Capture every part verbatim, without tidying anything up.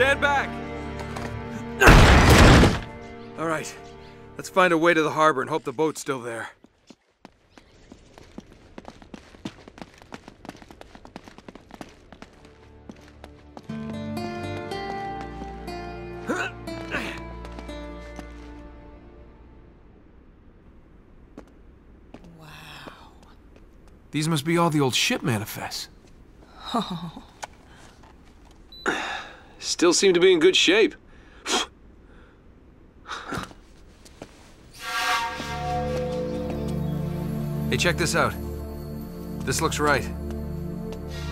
Stand back! All right, let's find a way to the harbor and hope the boat's still there. These must be all the old ship manifests. Oh. Still seem to be in good shape. Hey, check this out. This looks right.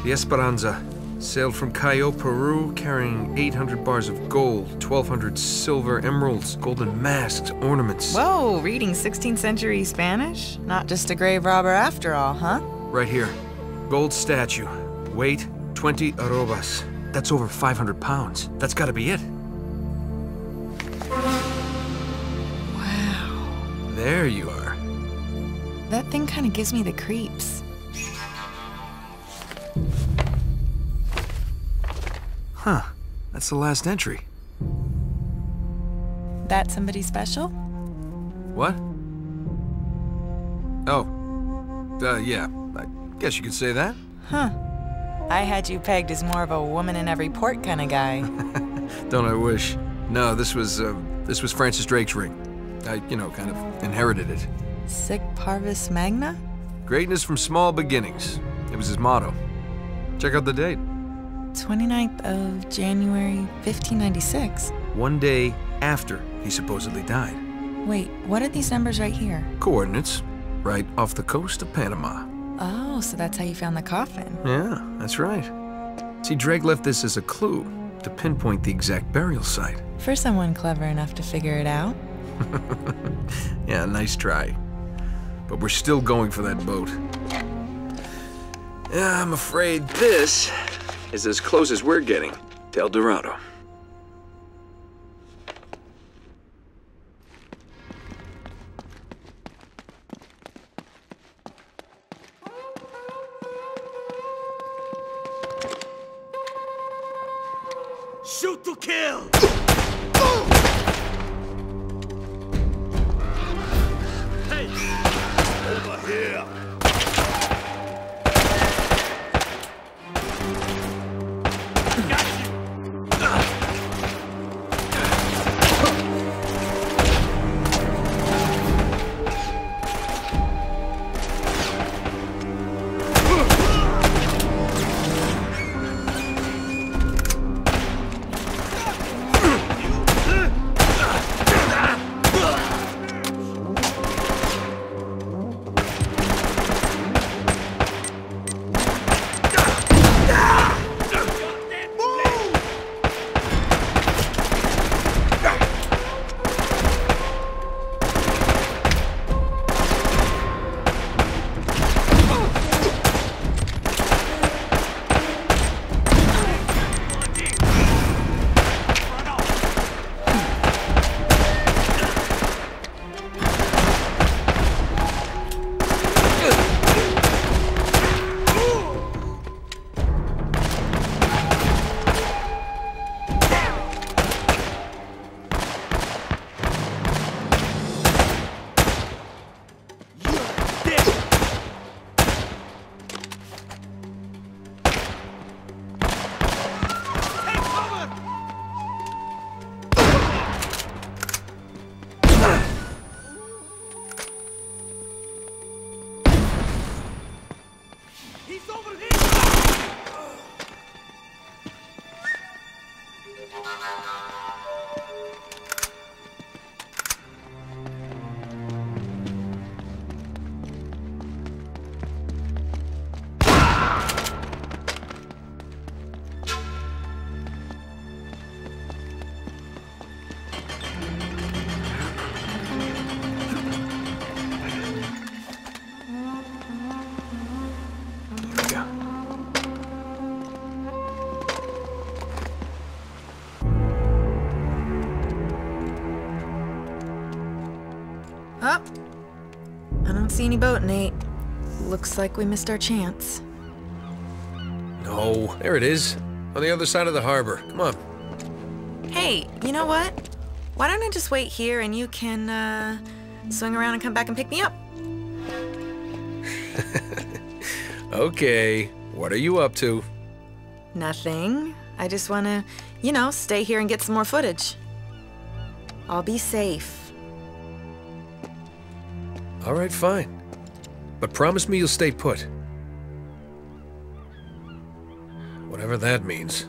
The Esperanza sailed from Callao, Peru, carrying eight hundred bars of gold, twelve hundred silver emeralds, golden masks, ornaments. Whoa, reading sixteenth century Spanish? Not just a grave robber after all, huh? Right here. Gold statue. Weight, twenty arrobas. That's over five hundred pounds. That's gotta be it. Wow. There you are. That thing kinda gives me the creeps. Huh. That's the last entry. That somebody special? What? Oh. Uh, yeah. I guess you could say that. Huh. I had you pegged as more of a woman in every port kind of guy. Don't I wish. No, this was, uh, this was Francis Drake's ring. I, you know, kind of inherited it. Sic parvis magna? Greatness from small beginnings. It was his motto. Check out the date. twenty-ninth of January, fifteen ninety-six. One day after he supposedly died. Wait, what are these numbers right here? Coordinates, right off the coast of Panama. Oh, so that's how you found the coffin. Yeah, that's right. See, Drake left this as a clue to pinpoint the exact burial site. For someone clever enough to figure it out. Yeah, nice try. But we're still going for that boat. Yeah, I'm afraid this is as close as we're getting to El Dorado. Shoot to kill! Hey! Over here! Up. I don't see any boat, Nate. Looks like we missed our chance. No, there it is. On the other side of the harbor. Come on. Hey, you know what? Why don't I just wait here and you can, uh, swing around and come back and pick me up? Okay, what are you up to? Nothing. I just want to, you know, stay here and get some more footage. I'll be safe. All right, fine. But promise me you'll stay put. Whatever that means.